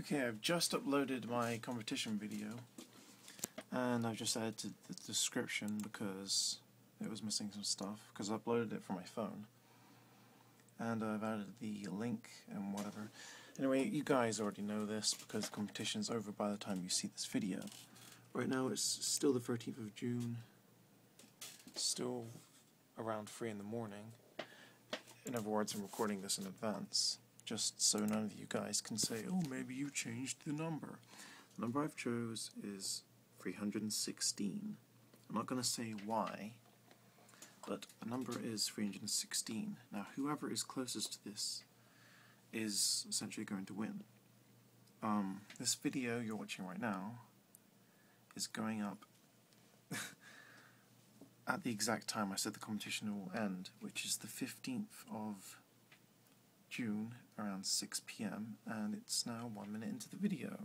Okay, I've just uploaded my competition video and I've just added to the description because it was missing some stuff because I uploaded it from my phone, and I've added the link and whatever. Anyway, you guys already know this because the competition's over by the time you see this video. Right now it's still the 13th of June, still around 3 in the morning. In other words, I'm recording this in advance, just so none of you guys can say, oh, maybe you changed the number. The number I've chose is 316. I'm not going to say why, but the number is 316. Now, whoever is closest to this is essentially going to win. This video you're watching right now is going up at the exact time I said the competition will end, which is the 15th of June, around 6 PM, and it's now 1 minute into the video.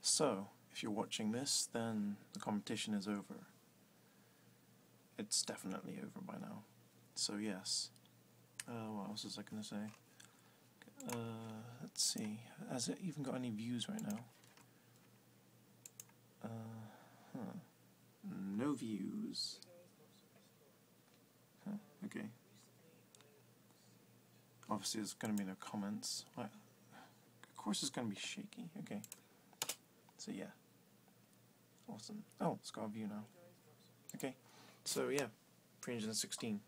So, if you're watching this, then the competition is over. It's definitely over by now. So yes. What else was I going to say? Let's see. Has it even got any views right now? No views. Huh, okay. Obviously there's going to be no comments. Of course it's going to be shaky. Okay. So yeah. Awesome. Oh, it's got a view now. Okay. So yeah. 316.